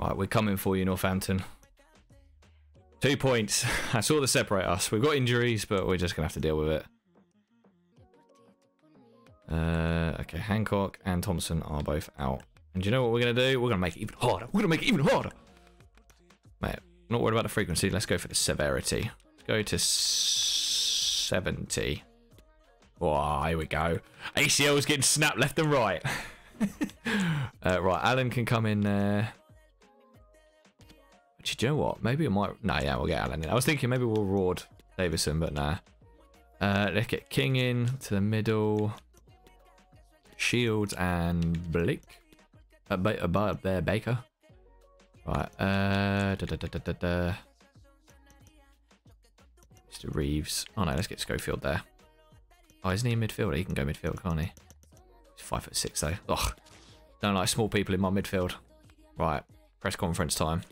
Right, we're coming for you, Northampton. 2 points. That's all that separate us. We've got injuries, but we're just going to have to deal with it. Okay, Hancock and Thompson are both out. And do you know what we're going to do? We're going to make it even harder. We're going to make it even harder. Mate, I'm not worried about the frequency. Let's go for the severity. Let's go to 70. Oh, here we go. ACL's getting snapped left and right. Right, Alan can come in there. Actually, do you know what? Maybe it might... No, yeah, we'll get Alan in. I was thinking maybe we'll reward Davison, but nah. Let's get King in to the middle. Shields and Blick. Above there, Baker. Right, Mr. Reeves. Oh no, let's get Schofield there. Oh, isn't he in midfield? He can go midfield, can't he? He's 5'6" though. Ugh. Don't like small people in my midfield. Right, press conference time.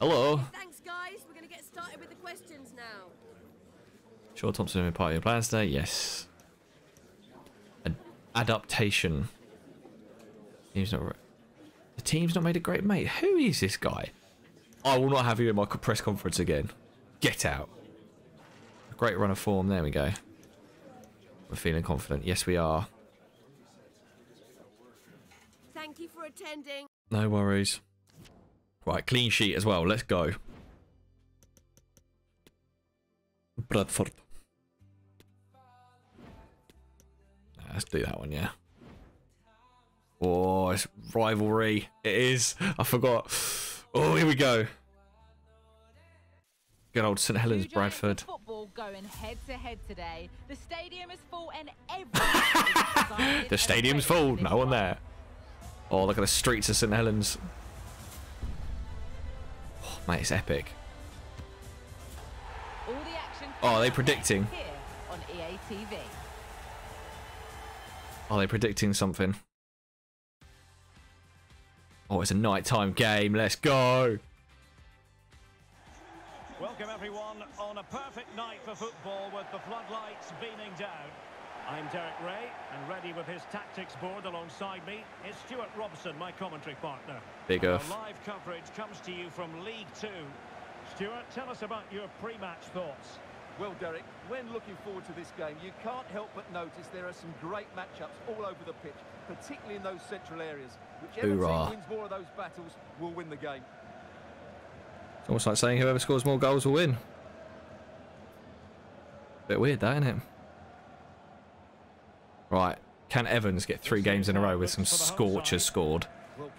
Hello. Thanks, guys. We're going to get started with the questions now. Sure, Thompson will be part of your plans today. Yes. Adaptation. He's not. The team's not made a great mate. Who is this guy? I will not have you in my press conference again. Get out. A great run of form. There we go. We're feeling confident. Yes, we are. Thank you for attending. No worries. Right, clean sheet as well. Let's go. Bradford. Let's do that one, yeah. Oh, it's rivalry. It is. I forgot. Oh, here we go. Good old St Helens Bradford. Football going head to head today. The stadium is full and everyone. The stadium's full. No one there. Oh, look at the streets of St Helens. Oh, mate, it's epic. Oh, are they predicting? On EA TV. Are they predicting something? Oh, it's a nighttime game. Let's go. Welcome everyone on a perfect night for football with the floodlights beaming down. I'm Derek Ray, and ready with his tactics board alongside me is Stuart Robson, my commentary partner. Big off. Live coverage comes to you from League Two. Stuart, tell us about your pre-match thoughts. Well, Derek, when looking forward to this game, you can't help but notice there are some great matchups all over the pitch, particularly in those central areas. Whichever team wins more of those battles will win the game. It's almost like saying whoever scores more goals will win. Bit weird, that, isn't it? Right, can Evans get 3 games in a row with some scorchers scored?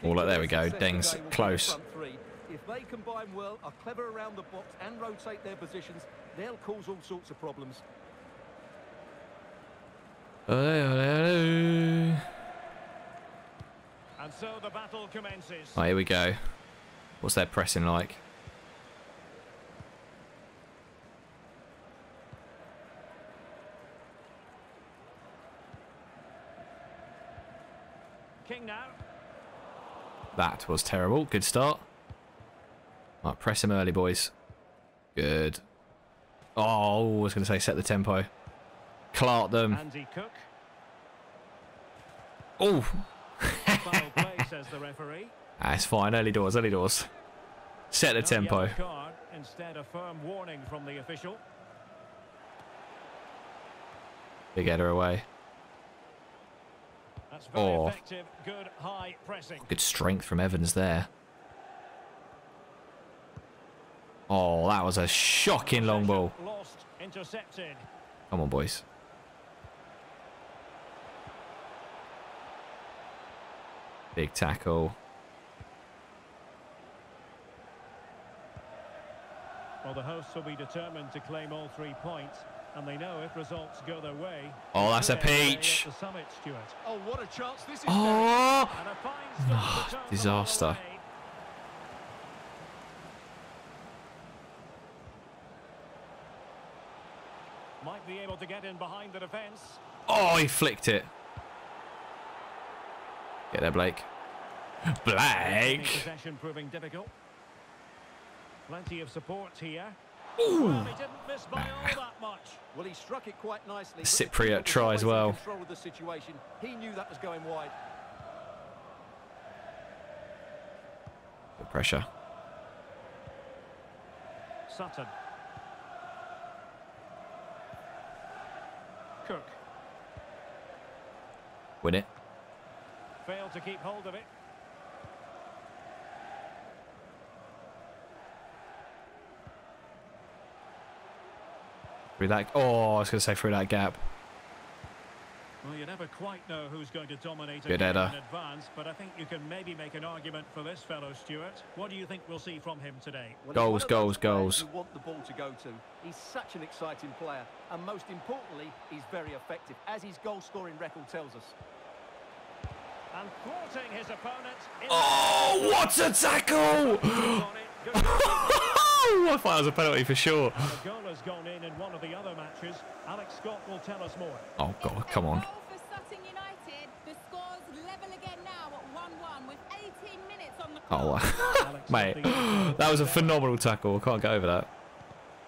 Oh, look, there we go. Deng's close. If they combine well, are clever around the box and rotate their positions, they'll cause all sorts of problems. And so the battle commences. Oh, here we go. What's their pressing like? King now. That was terrible. Good start. Right, press him early, boys. Good. Oh, I was going to say set the tempo. Clark them. Andy Cook. Oh. Foul play, says the referee. That's fine. Early doors, early doors. Set the tempo. Card, instead a firm warning from the official. Big header away. That's very effective. Good high pressing. Good strength from Evans there. Oh, that was a shocking long ball. Lost, intercepted. Come on, boys. Big tackle. Well, the hosts will be determined to claim all 3 points, and they know if results go their way. Oh, that's a peach. Oh, what a chance this is. Oh, disaster. Might be able to get in behind the defense. Oh, he flicked it. Get there, Blake. Blake. Possession proving difficult. Plenty of support here. Ooh. Well, he didn't miss by all that much. Well, he struck it quite nicely. Cypriot try as well. Control of the situation. He knew that was going wide. Good pressure. Sutton. Cook. Win it. Failed to keep hold of it. Through that. Oh, I was going to say through that gap. Well, you never quite know who's going to dominate a game in advance, but I think you can maybe make an argument for this fellow, Stuart. What do you think we'll see from him today? Well, goals, goals, goals. You want the ball to go to. He's such an exciting player, and most importantly, he's very effective, as his goal-scoring record tells us. And thwarting his opponent. Oh, what a tackle! I thought it was a penalty for sure. The goal has gone in one of the other matches. Alex Scott will tell us more. Oh God, come on. For Sutton United, the score's level again now at 1-1 with 18 minutes on the clock. Oh, mate, that was a phenomenal tackle. I can't get over that.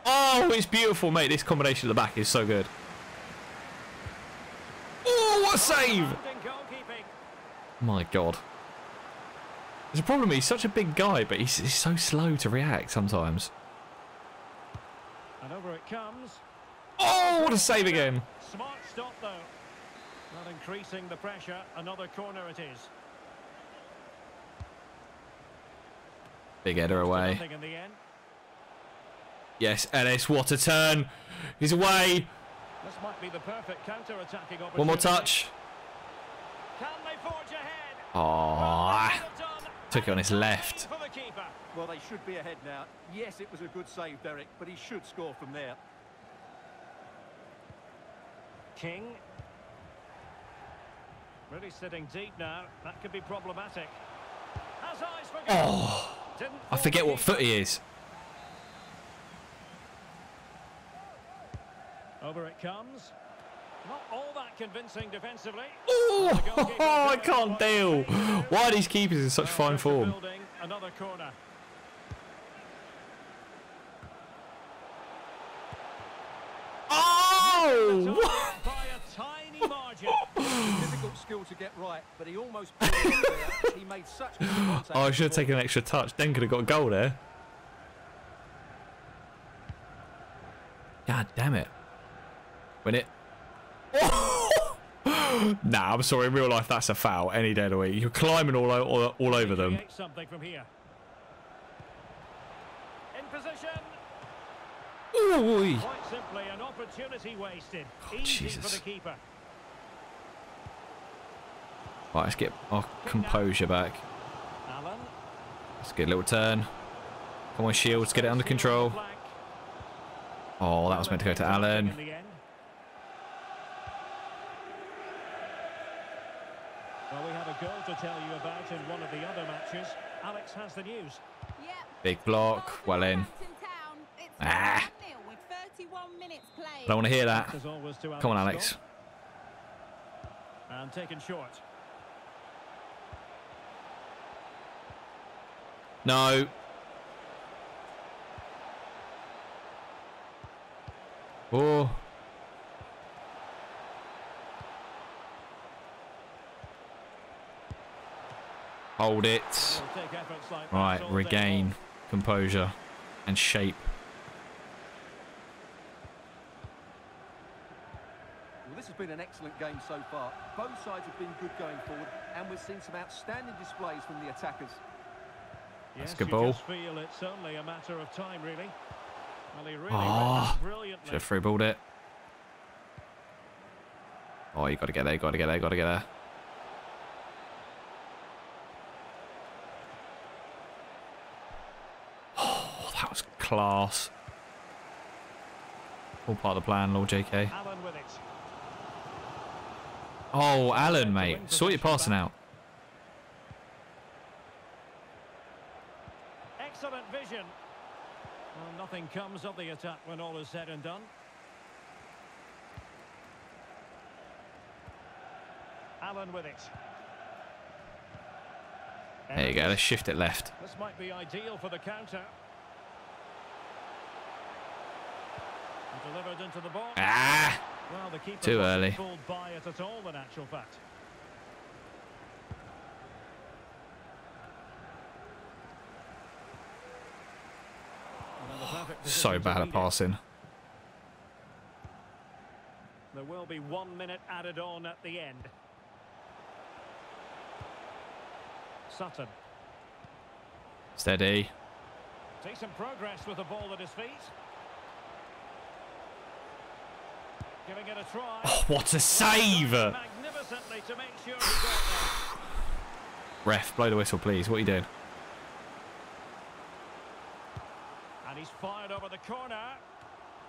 Oh, it's beautiful, mate. This combination at the back is so good. Oh, what a save! My God. There's a problem, he's such a big guy, but he's so slow to react sometimes. And over it comes. Oh, what a save again. Smart stop, though. Not increasing the pressure. Another corner it is. Big header away. In the end. Yes, Ellis, what a turn. He's away. This might be the perfect counter-attacking opportunity. One more touch. Can they forge ahead? Oh. Took it on his left. Well, they should be ahead now. Yes, it was a good save, Derek, but he should score from there. King. Really sitting deep now. That could be problematic. Has eyes for goal. Oh, I forget what foot he is. Over it comes. Not all that convincing defensively. Oh, I can't deal. Why are these keepers in such fine form? Another corner. Oh! By a tiny margin. Difficult skill to get right, but he almost. He made such. Oh, I should have taken an extra touch. Then could have got a goal there. God damn it! Win it. Nah, I'm sorry. In real life, that's a foul any day of the week. You're climbing all over them. Something from here. In position. Ooh. Quite simply, an opportunity wasted. Oh, easy Jesus. For the keeper. Right, let's get our composure back. Alan. Let's get a little turn. Come on, Shields, get it under control. Oh, that was meant to go to Alan. Well, we have a goal to tell you about in one of the other matches. Alex has the news. Yep. Big block, well in. Ah. I don't want to hear that. Come on, Alex. And taken short. No. Oh. Hold it. Right, regain composure and shape. Well, this has been an excellent game so far. Both sides have been good going forward, and we've seen some outstanding displays from the attackers. Yes, that's good ball. Feel it's only a matter of time, really. Well, he really should have through balled it. Oh, you got to get there, got to get there, got to get there. Class. All part of the plan, Lord JK. Alan with it. Oh, Alan, mate. Sort your passing out. Excellent vision. Well, nothing comes of the attack when all is said and done. Alan with it. There you go. Let's shift it left. This might be ideal for the counter. Delivered into the ball. Ah! Well, the keeper too early. Pulled by it at all, in actual fact. So bad at passing. There will be 1 minute added on at the end. Sutton. Steady. Decent progress with the ball at his feet. Giving it a try. Oh, what a save! Magnificently to make sure he got there. Ref, blow the whistle, please. What are you doing? And he's fired over the corner.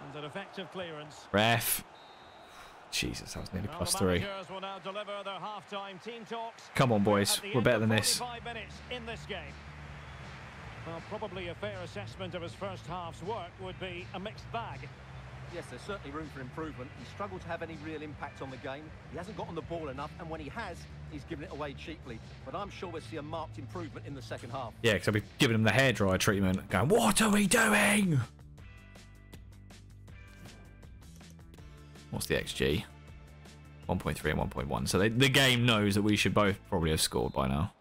And an effective clearance. Ref. Jesus, that was nearly plus three. Come on, boys. We're better than this. In this game. Well, probably a fair assessment of his first half's work would be a mixed bag. Yes, there's certainly room for improvement. He struggled to have any real impact on the game. He hasn't got on the ball enough, and when he has, he's given it away cheaply. But I'm sure we'll see a marked improvement in the second half. Yeah, because I'll be giving him the hairdryer treatment. Going, what are we doing? What's the XG? 1.3 and 1.1. So the game knows that we should both probably have scored by now.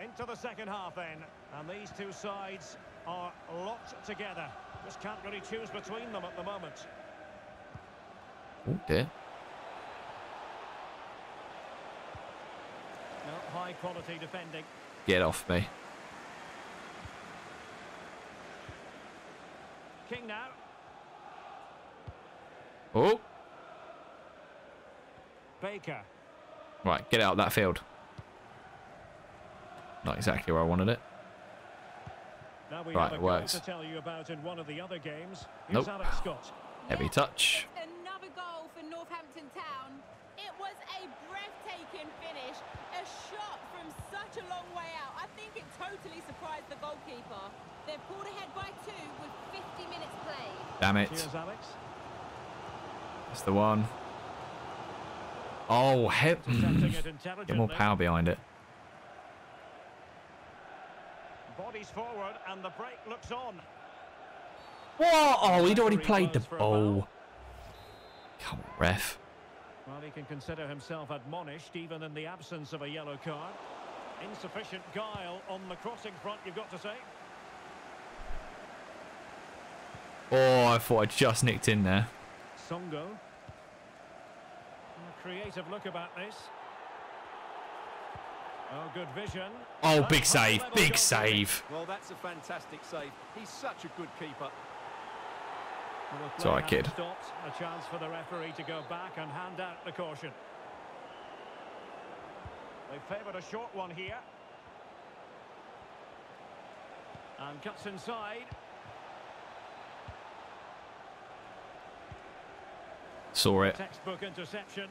Into the second half then. And these two sides are locked together. Just can't really choose between them at the moment. Oh dear. Not high quality defending. Get off me. King now. Oh. Baker. Right, get out of that field. Not exactly where I wanted it. Now we right, have a it works. To tell you about in one of the other games. Nope. Alex Scott. Heavy touch. It's another goal for Northampton Town. It was a breathtaking finish. A shot from such a long way out. I think it totally surprised the goalkeeper. They're pulled ahead by 2 with 50 minutes played. Damn it. Cheers, Alex. That's the one. Oh, hip. Get more power behind it. Bodies forward and the break looks on. What? Oh, he'd already played the ball. Come on, ref. Well, he can consider himself admonished even in the absence of a yellow card. Insufficient guile on the crossing front, you've got to say. Oh, I thought I just nicked in there. Songo. A creative look about this. Oh, good vision. Oh, big save. Big save. Well, that's a fantastic save. He's such a good keeper. It's all right, kid. A chance for the referee to go back and hand out the caution. They favoured a short one here. And cuts inside. Saw it. Textbook interception.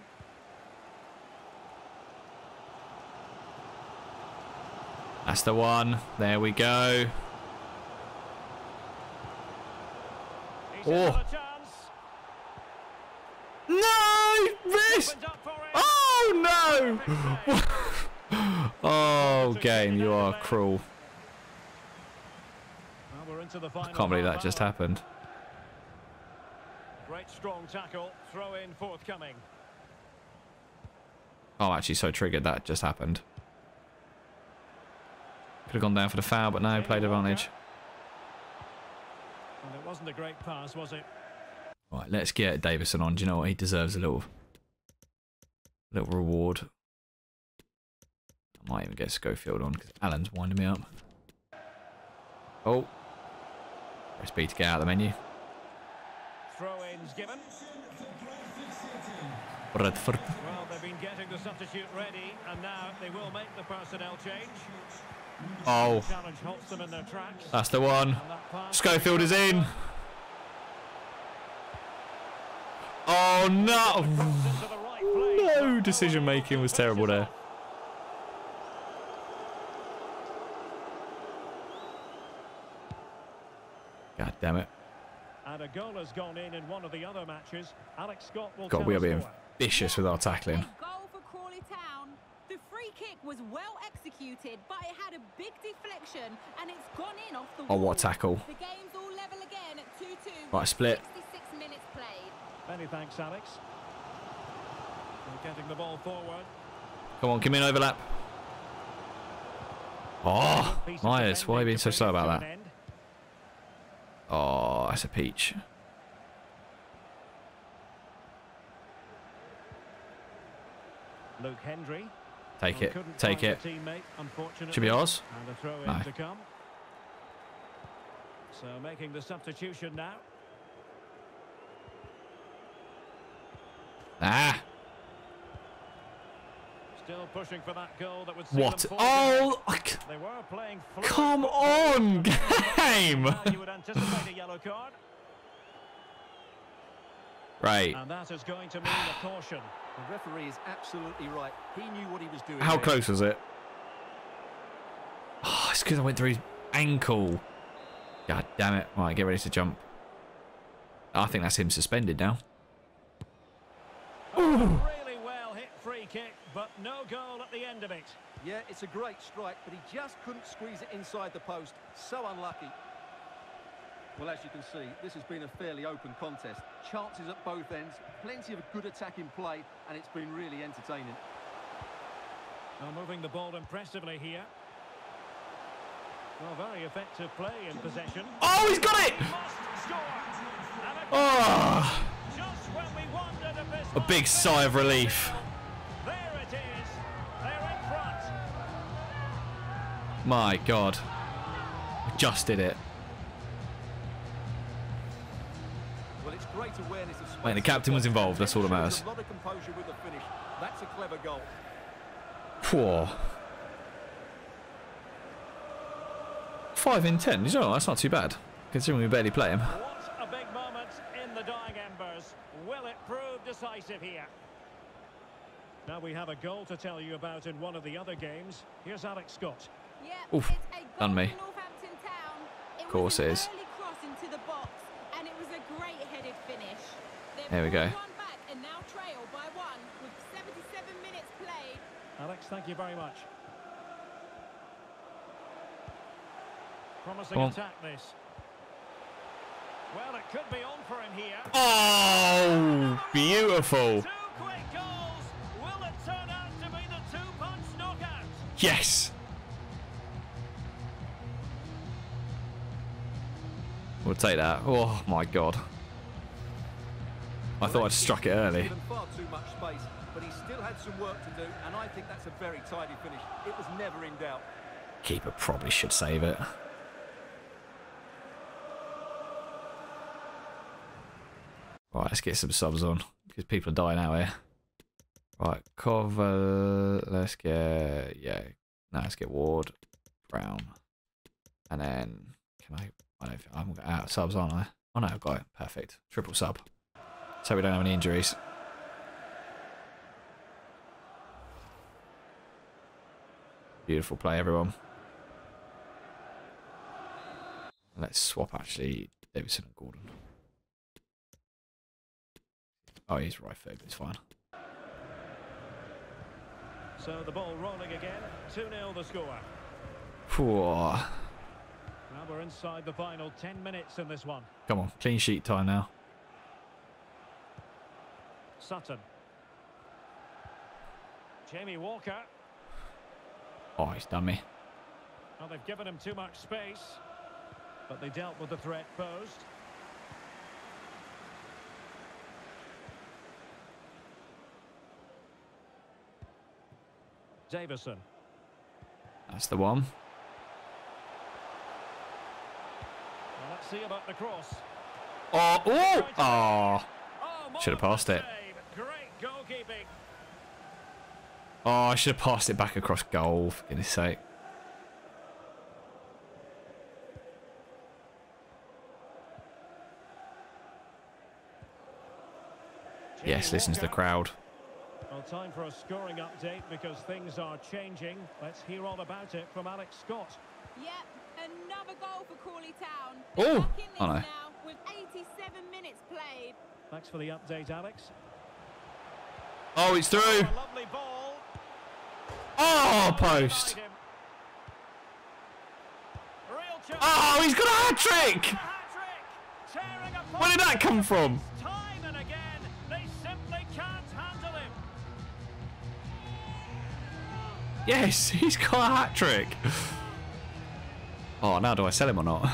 That's the one. There we go. Oh. No! Missed! Oh, no! Oh, game, you are cruel. I can't believe that just happened. Great strong tackle, throw in forthcoming. Oh, actually, so triggered that just happened. Could have gone down for the foul, but no, played advantage. And it wasn't a great pass, was it? Right, let's get Davison on. Do you know what? He deserves a little reward. I might even get Schofield on because Allen's winding me up. Oh, press B to get out of the menu. Throw-ins given. Bradford. Well, they've been getting the substitute ready, and now they will make the personnel change. Oh. Challenge halts them in their tracks. That's the one. Schofield is in. Oh, no. No, decision making was terrible there. God damn it. And a goal has gone in one of the other matches. Alex Scott will God, we are being vicious with our tackling. A goal for Crawley Town. The free kick was well executed, but it had a big deflection, and it's gone in off the wall. Oh, what a tackle. The game's all level again at 2-2. Right, split. 66 minutes played. Many thanks, Alex. They're getting the ball forward. Come on, give me an overlap. Oh, Myers, why are you being so slow about that? that's a peach. Luke Hendry. Take it. Take it. Should be ours. No. So making the substitution now. Ah. Still pushing for that goal that would see what? Oh, they were playing. Come on, game. You would anticipate a yellow card. Right. And that is going to mean a caution. The referee is absolutely right. He knew what he was doing. How close was it? Oh, it's because I went through his ankle. God damn it. All right, get ready to jump. I think that's him suspended now. Oh, really well hit free kick, but no goal at the end of it. Yeah, it's a great strike, but he just couldn't squeeze it inside the post. So unlucky. Well, as you can see, this has been a fairly open contest. Chances at both ends, plenty of good attacking play, and it's been really entertaining. Now moving the ball impressively here. Well, very effective play in possession. Oh, he's got it! Oh! A big sigh of relief. There it is. They're in front. My God. I just did it. Mate, the captain was involved, that's all that matters. Poor. 5 in 10, you know, that's not too bad, considering we barely play him. What a big moment in the dying embers. Will it prove decisive here? Now we have a goal to tell you about in one of the other games. Here's Alex Scott. Yeah, oof, done me. Northampton Town. Of course it is. There we go. Alex, thank you very much. Promising attack this. Well, it could be on for him here. Oh, beautiful. 2 quick goals. Will it turn out to be the 2-punch knockout? Yes. We'll take that. Oh, my God. I thought I'd struck it early. Far too much space, but he still had some work to do, and I think that's a very tidy finish. It was never in doubt. Keeper probably should save it. Right, let's get some subs on because people are dying out here. Right, cover. Let's get let's get Ward, Brown, and then can I? I don't think I'm got out of subs, aren't I? Oh no, I've got it. Perfect. Triple sub. So we don't have any injuries. Beautiful play, everyone. Let's swap, actually, Davidson and Gordon. Oh, he's right foot, it's fine. So the ball rolling again. 2-0 the score. Whoa. Now we're inside the final 10 minutes in this one. Come on, clean sheet time now. Sutton. Jamie Walker. Oh, he's done me. Well, they've given him too much space, but they dealt with the threat posed. Davison. That's the one. Well, let's see about the cross. Oh, oh, oh. Should have passed it. Oh, I should have passed it back across goal, for goodness sake. Yes, listen to the crowd. Well, time for a scoring update because things are changing. Let's hear all about it from Alex Scott. Yep, another goal for Crawley Town. Oh, I know. With 87 minutes played. Thanks for the update, Alex. Oh, it's through. A lovely ball. Oh, post. Oh, he's got a hat-trick. Where did that come from? Time and again, they simply can't handle him. Yes, he's got a hat-trick. Oh, now do I sell him or not?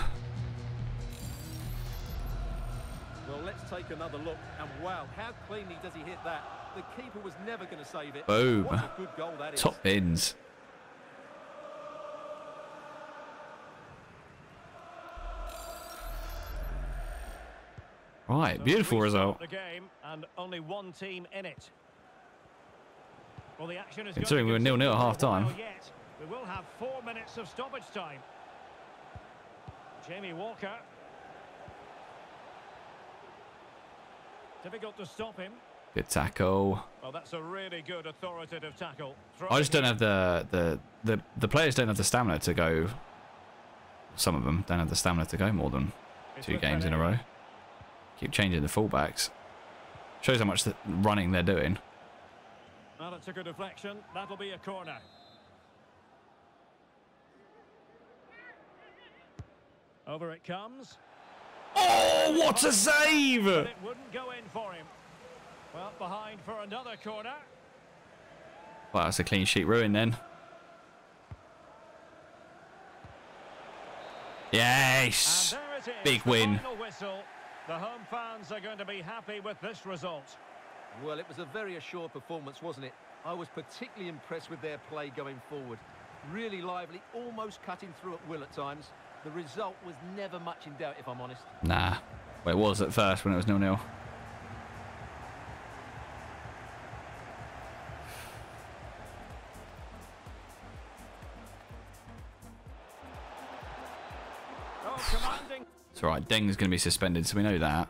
take another look, and wow, how cleanly does he hit that. The keeper was never going to save it. Boom. What a good goal that is. Top bins. Right, beautiful result. The game, and only one team in it. Well, the action is considering we were 0-0 at half time. We will have 4 minutes of stoppage time. Jamie Walker. Difficult to stop him. Good tackle. Well, that's a really good authoritative tackle. I just don't have the players don't have the stamina to go. Some of them don't have the stamina to go more than 2 games in a row. Keep changing the fullbacks. Shows how much running they're doing. Well, it's a good deflection. That'll be a corner. Over it comes. Oh, what a save! But it wouldn't go in for him. Well, behind for another corner. Well, that's a clean sheet ruin then. Yes! Big win. The home fans are going to be happy with this result. Well, it was a very assured performance, wasn't it? I was particularly impressed with their play going forward. Really lively, almost cutting through at will at times. The result was never much in doubt, if I'm honest. Nah. Well, it was at first when it was 0-0. Right, Deng's going to be suspended, so we know that.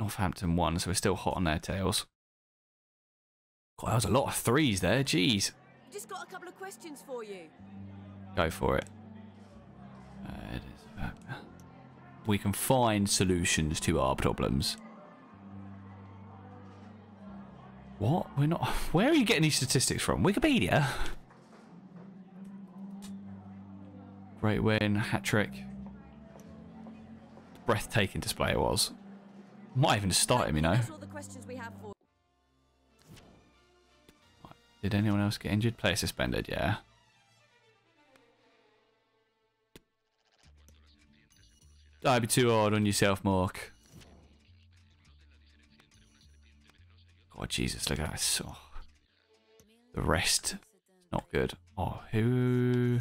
Northampton won, so we're still hot on their tails. God, that was a lot of threes there, jeez. Just got a couple of questions for you. Go for it. It is about... We can find solutions to our problems. What? We're not... Where are you getting these statistics from? Wikipedia? Great win, hat-trick. Breathtaking display it was. Might even start him, you know. Did anyone else get injured? Player suspended, yeah. Don't be too hard on yourself, Mark. God, Jesus, look at that. Oh. The rest. Not good. Oh, who...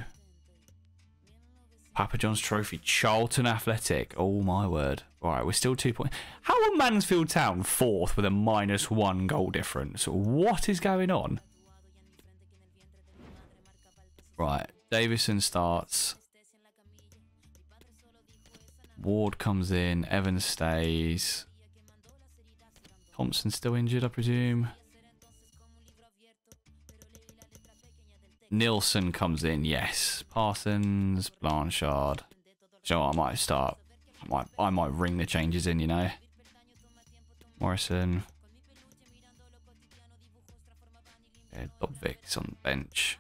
Papa John's Trophy, Charlton Athletic. Oh, my word. All right, we're still 2 points. How are Mansfield Town 4th with a -1 goal difference? What is going on? Right, Davison starts. Ward comes in. Evans stays. Thompson's still injured, I presume. Nilsson comes in, yes. Parsons, Blanchard. So I might start. I might ring the changes in, you know. Morrison. Yeah, Dobvik's on the bench.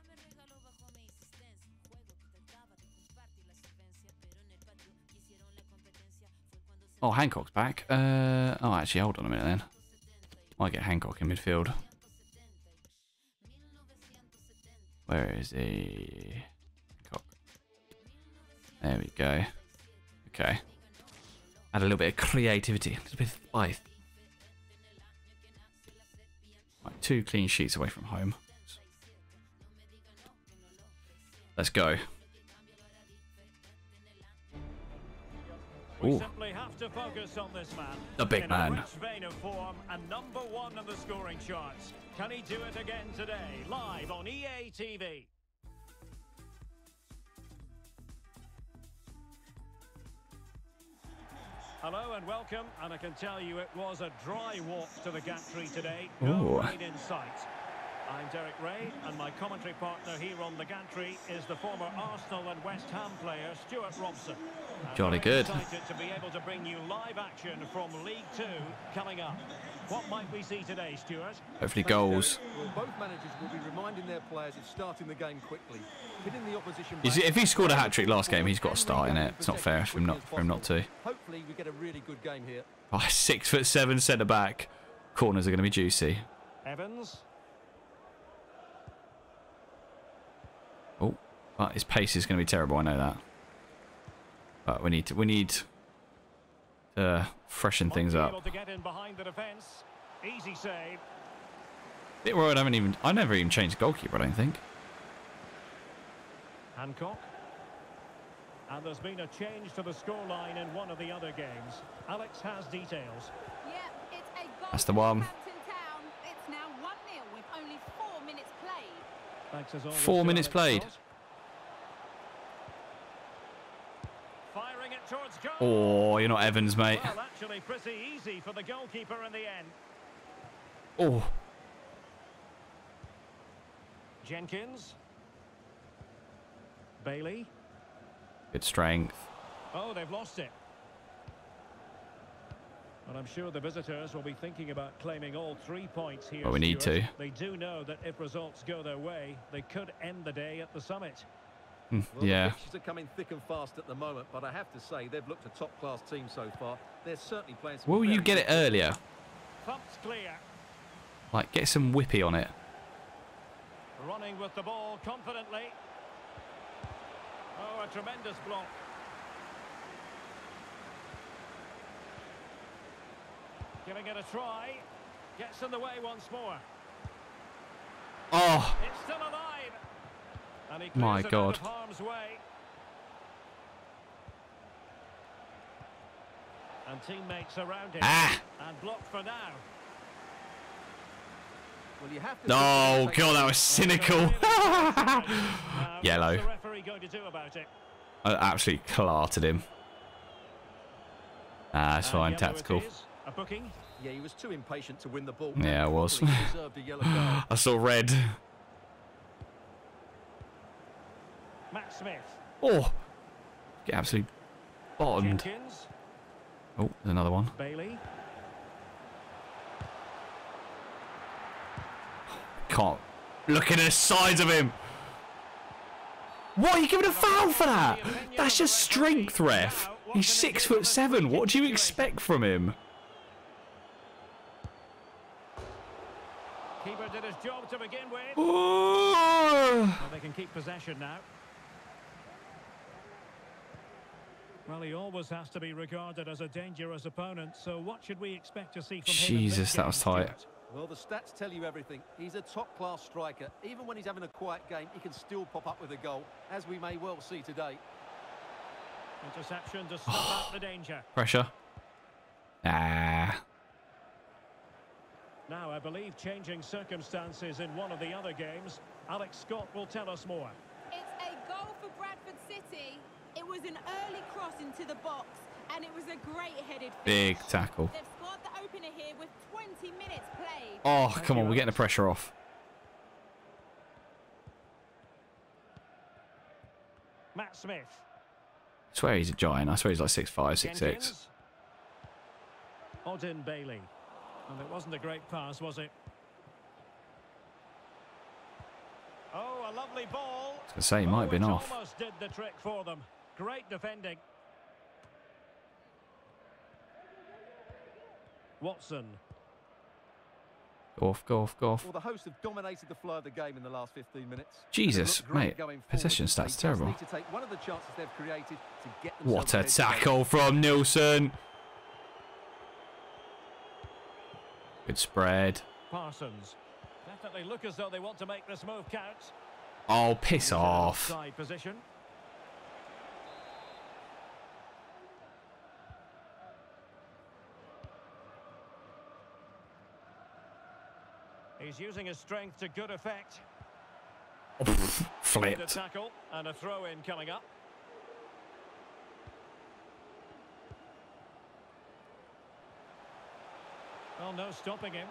Oh, Hancock's back. Oh, actually, hold on a minute then. Might get Hancock in midfield. Where is he? There we go. Okay. Add a little bit of creativity. A little bit of life. Right, 2 clean sheets away from home. Let's go. Ooh. We simply have to focus on this man. The big man. In a rich vein of form and #1 on the scoring charts. Can he do it again today? Live on EA TV. Hello and welcome. And I can tell you it was a dry walk to the gantry today. No rain in sight. I'm Derek Ray, and my commentary partner here on the gantry is the former Arsenal and West Ham player Stuart Robson. Jolly good. Excited to be able to bring you live action from League 2 coming up. What might we see today, Stuart? Hopefully goals. Well, both managers will be reminding their players of starting the game quickly. Hitting the opposition. If he scored a hat-trick last game, he's got to start in it. It's not fair for him not to. Hopefully we get a really good game here. Oh, 6'7" centre back. Corners are going to be juicy. Evans. Oh, but his pace is going to be terrible. I know that. But we need freshen things up. I haven't even, I never even changed goalkeeper, I don't think. Hancock. And there's been a change to the scoreline in one of the other games. Alex has details. Yeah, it's a goal. That's the one. It's now 1-0 with only 4 minutes played. Thanks as always, 4 minutes played. Firing it towards goal. Oh, you're not Evans, mate. Well, actually pretty easy for the goalkeeper in the end. Oh. Jenkins. Bailey. Good strength. Oh, they've lost it. And I'm sure the visitors will be thinking about claiming all 3 points here. But we need to. They do know that if results go their way, they could end the day at the summit. Yeah. The pictures are coming thick and fast at the moment, but I have to say they've looked a top-class team so far. They're certainly playing. Will you get it earlier? Pump's clear. Like, get some whippy on it. Running with the ball confidently. Oh, a tremendous block. Giving it a try. Gets in the way once more. Oh. It's still alive. And he clears it out of harm's way. And teammates around him. Ah. And blocked for now. Well, you have to God, that was cynical. Yellow. I absolutely clarted him. Ah, it's fine. Tactical. Yeah, he was too impatient to win the ball. Yeah, I was. I saw red. Matt Smith. Oh, get absolutely bottomed. Jenkins. Oh, there's another one. Bailey. Can't look at the sides of him. What are you giving a foul for that? That's just strength, ref. He's 6'7". What do you expect from him? Keeper did his job to begin with. Oh! Well, they can keep possession now. Well, he always has to be regarded as a dangerous opponent. So what should we expect to see from him? Jesus, that was tight. Well, the stats tell you everything. He's a top-class striker. Even when he's having a quiet game, he can still pop up with a goal, as we may well see today. Interception to stop out the danger. Pressure. Ah. Now, I believe changing circumstances in one of the other games. Alex Scott will tell us more. It's a goal for Bradford City. It was an early cross into the box, and it was a great-headed finish. Big tackle. They've scored the opener here with 20 minutes played. Oh, come on, we're getting the pressure off. Matt Smith. I swear he's a giant. I swear he's like 6'5", 6'6". Odin Bailey. And it wasn't a great pass, was it? Oh, a lovely ball. I was going to say, he might have been off. Almost did the trick for them. Great defending. Watson. Go off, go off, go off. Well, the hosts have dominated the flow of the game in the last 15 minutes. Jesus, mate. Possession stats terrible. To take one of the chances they've created to get what a tackle from Nilsson. Good spread. Parsons. Definitely look as though they want to make this move count. Oh, piss off. Side position. He's using his strength to good effect. Oh, flipped. A tackle and a throw in coming up. Well, no stopping him,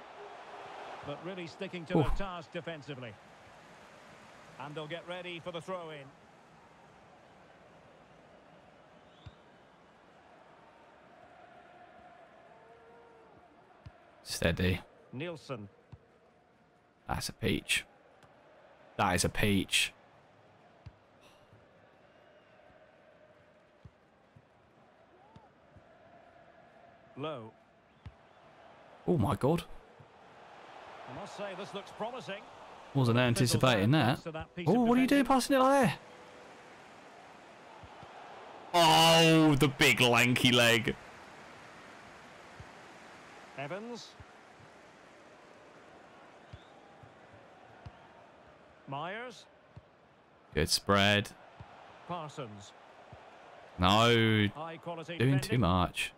but really sticking to the task defensively. And they'll get ready for the throw in. Steady. Nilsson. That's a peach. That is a peach. Low. Oh my God. I must say this looks promising. Wasn't anticipating that. Oh, what are you doing passing it like there? Oh, the big lanky leg. Evans. Myers. Good spread. Parsons. No, doing too much.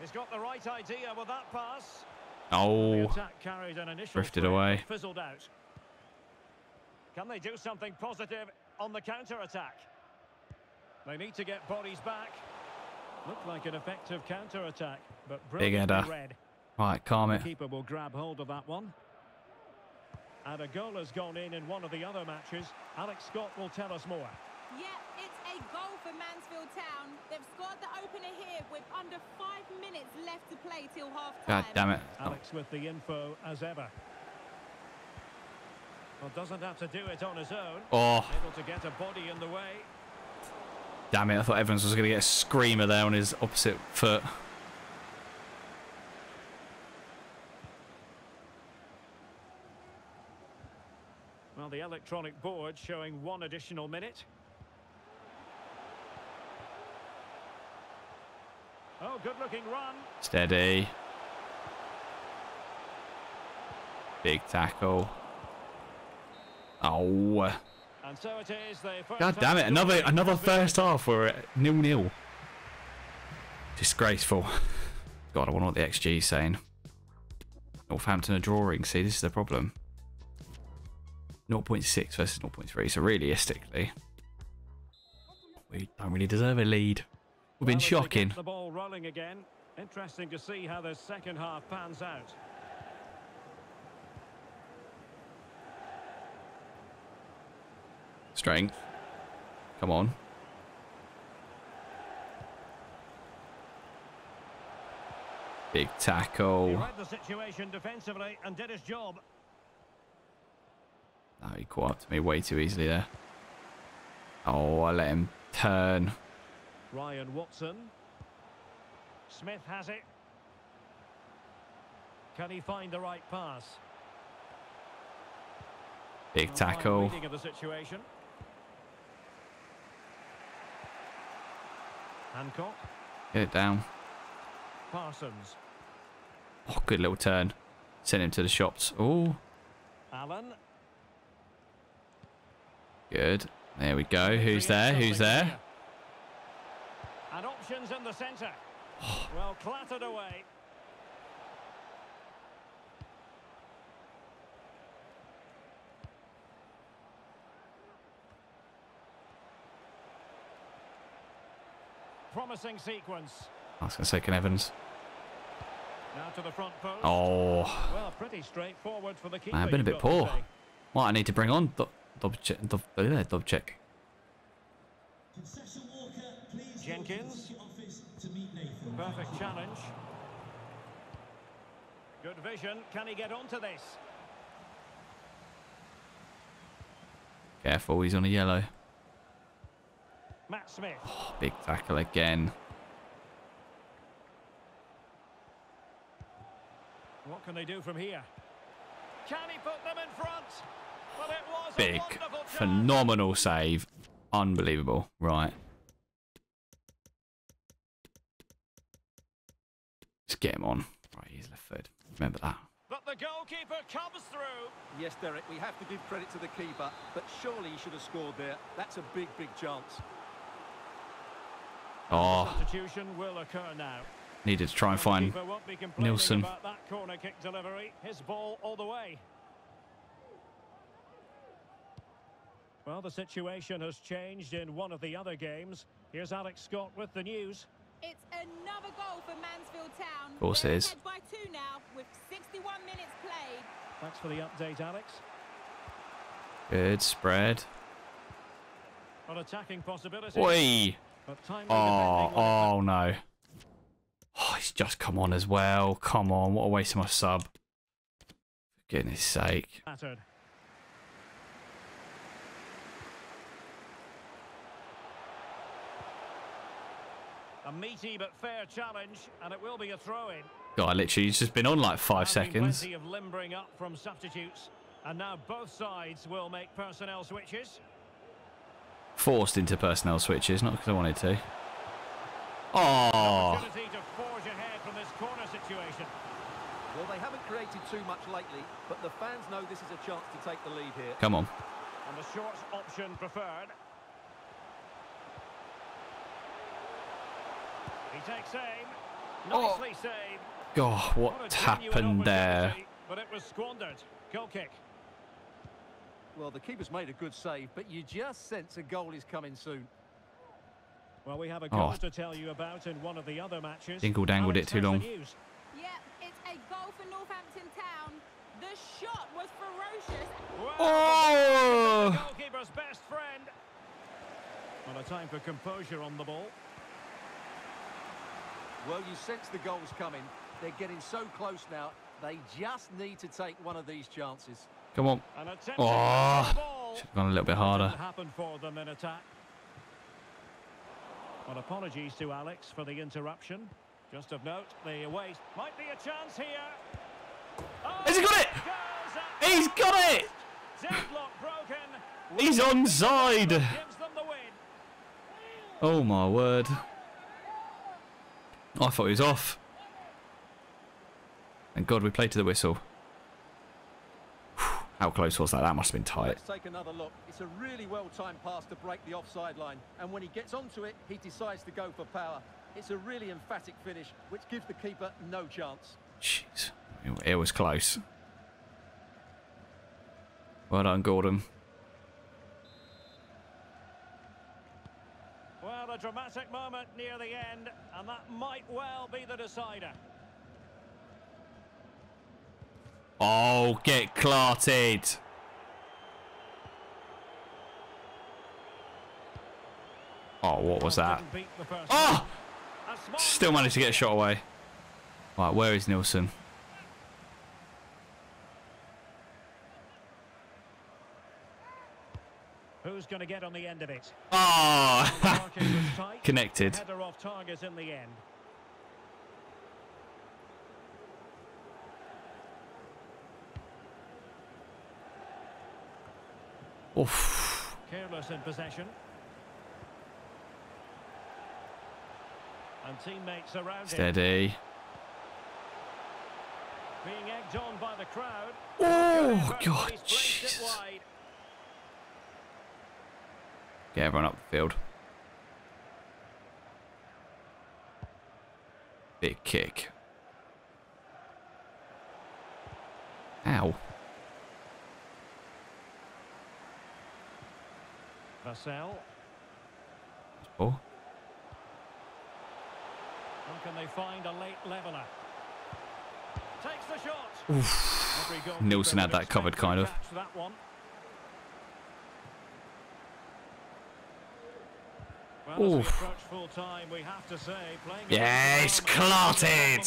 He's got the right idea with that pass. Oh, drifted away. Fizzled out. Can they do something positive on the counter-attack? They need to get bodies back. Looked like an effective counter-attack, but big header. Right, calm it. Keeper will grab hold of that one. And a goal has gone in one of the other matches. Alex Scott will tell us more. Yep, it's a goal for Mansfield Town. They've scored the opener here with under 5 minutes left to play till half time. God damn it. Alex with the info as ever. Well, doesn't have to do it on his own. Oh. Able to get a body in the way. Damn it, I thought Evans was going to get a screamer there on his opposite foot. Well, the electronic board showing one additional minute. Oh, good looking run. Steady. Big tackle. Oh. And so it is. God damn it, another first half where it 0-0. Disgraceful. God, I wonder what the XG is saying. Northampton are drawing. See, this is the problem. 0.6 versus 0.3, so realistically we don't really deserve a lead. We've been shocking. The ball rolling again. Interesting to see how the second half pans out. Strength. Come on. Big tackle. He read the situation defensively and did his job. No, he caught up to me way too easily there. Oh, I let him turn. Ryan Watson. Smith has it. Can he find the right pass? Big tackle. Of the situation. Hancock. Get it down. Parsons. Oh, good little turn. Send him to the shops. Oh. Allen. Good. There we go. Who's there? Who's there? And options in the centre. Well, clattered away. Promising sequence. I was going to say, can Evans? Now to the front post. Oh. Well, pretty straightforward for the keeper. I've been a bit poor. What I need to bring on. Dob check. Jenkins. Perfect challenge. Good vision. Can he get onto this? Careful, he's on a yellow. Matt Smith. Oh, big tackle again. What can they do from here? Can he put them in front? Well, it was big, phenomenal save. Unbelievable. Right. Just get him on. Right, he's left foot. Remember that. But the goalkeeper comes through. Yes, Derek, we have to give credit to the keeper, but surely he should have scored there. That's a big, big chance. Oh. Substitution will occur now. Needed to try and find Nilsson. That corner kick delivery. His ball all the way. Well, the situation has changed in one of the other games. Here's Alex Scott with the news. It's another goal for Mansfield Town. Of course it is. They're ahead by 2 now with 61 minutes played. Thanks for the update, Alex. Good spread. On attacking possibility. Oi! Oh, oh no. Oh, he's just come on as well. Come on, what a waste of my sub. For goodness sake. Battered. A meaty but fair challenge, and it will be a throw-in. God, literally, he's just been on like 5 seconds. Plenty of limbering up from substitutes, and now both sides will make personnel switches. Forced into personnel switches, not because I wanted to. Oh. Well, they haven't created too much lately, but the fans know this is a chance to take the lead here. Come on. And the shorts option preferred. He takes aim. Nicely saved. God, what happened there? But it was squandered. Goal kick. Well, the keeper's made a good save, but you just sense a goal is coming soon. Well, we have a goal to tell you about in one of the other matches. Dingle dangled it too long. Yeah, it's a goal for Northampton Town. The shot was ferocious. Well, oh! The goalkeeper's best friend. Well, a time for composure on the ball. Well, you sense the goal's coming. They're getting so close now. They just need to take one of these chances. Come on. Oh, should have gone a little bit harder. Well, apologies to Alex for the interruption. Just of note, the waste might be a chance here. Oh, has he got it? He's got it! He's onside! Oh my word. I thought he was off. And God, we played to the whistle. How close was that? That must have been tight. Let's take another look. It's a really well-timed pass to break the offside line. And when he gets onto it, he decides to go for power. It's a really emphatic finish, which gives the keeper no chance. Jeez. It was close. Well done, Gordon. Well, a dramatic moment near the end, and that might well be the decider. Oh, get clarted. Oh, what was that? Oh! Still managed to get a shot away. Right, where is Nilsson? Who's going to get on the end of it? Oh! Connected. Header off target in the end. Oof. Careless in possession. And teammates around him. Steady. Being egged on by the crowd. Oh, God. Jesus. Get everyone up the field. Big kick. Ow. Oh. Can they find a late leveler? Takes the shot. Nilsson had that covered, kind of. That one. Well, full time, we have to say, yes, clarted.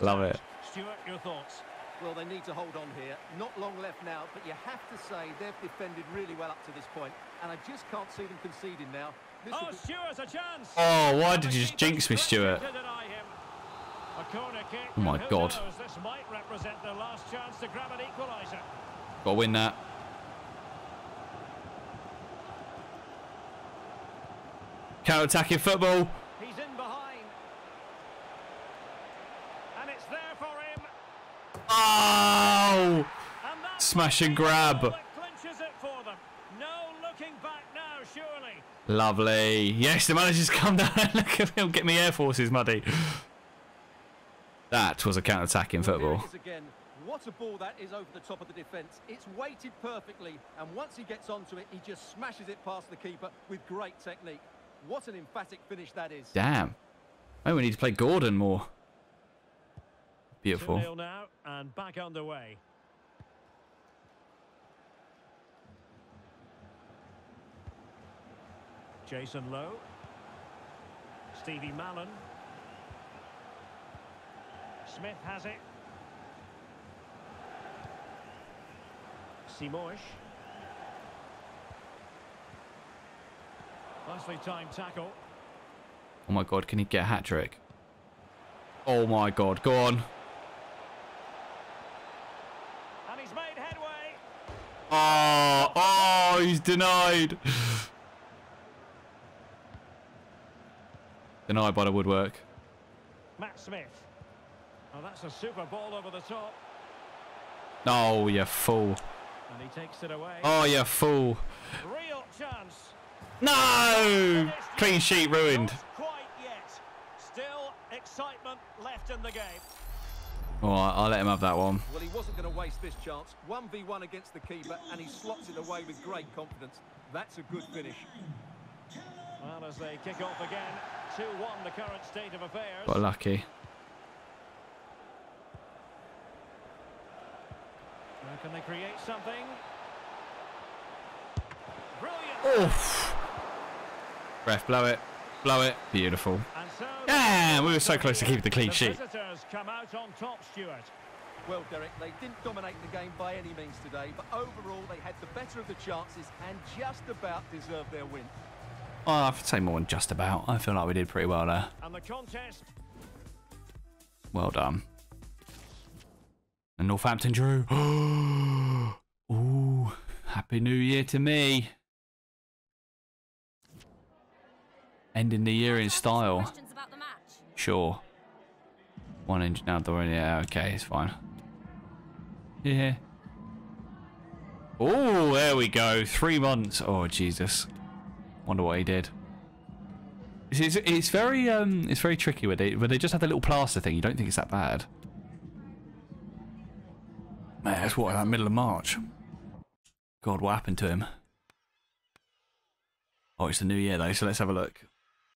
Love it. Stuart, your thoughts? Well, they need to hold on here. Not long left now, but you have to say they've defended really well up to this point, and I just can't see them conceding now. This Stuart's a chance. Oh, why did you just jinx me, Stuart? Oh my God. This might represent their last chance to grab an equaliser. Got to win that. Counter-attacking football. He's in behind. And it's there for him. Oh! Smash and grab. Clinches it for them. No looking back now, surely. Lovely. Yes, the manager's come down. Look at him. Get me Air Forces muddy. That was a counter-attacking football. Again. What a ball that is over the top of the defence. It's weighted perfectly, and once he gets onto it, he just smashes it past the keeper with great technique. What an emphatic finish that is. Damn. Oh, we need to play Gordon more. Beautiful. 2-0 now, and back underway. Jason Lowe. Stevie Mallon. Smith has it. Simosh. Nicely timed tackle. Oh my God, can he get a hat trick? Oh my God, go on. Oh, he's denied. Denied by the woodwork. Matt Smith. Oh, that's a super ball over the top. Oh, you fool. And he takes it away. Oh, you fool. Real chance. No! Clean sheet ruined. Not quite yet. Still excitement left in the game. All right, I'll let him have that one. Well, he wasn't going to waste this chance. 1v1 against the keeper, and he slots it away with great confidence. That's a good finish. Well, as they kick off again, 2-1 the current state of affairs. But lucky. Now can they create something? Brilliant. Oof. Ref, blow it. Blow it. Beautiful. So yeah, we were so close to keeping the clean sheet. Visitors come out on top, Stuart. Well, Derek, they didn't dominate the game by any means today, but overall they had the better of the chances and just about deserved their win. Oh, I'd say more than just about. I feel like we did pretty well there. And the contest. Well done. And Northampton drew. Ooh, happy new year to me. Ending the year in style. Sure. 1 inch now, yeah, okay, it's fine. Yeah. Oh, there we go. 3 months. Oh, Jesus. Wonder what he did. It's very tricky with it. But they just have the little plaster thing. You don't think it's that bad. Man, that's what, like middle of March. God, what happened to him? Oh, it's the new year though, so let's have a look.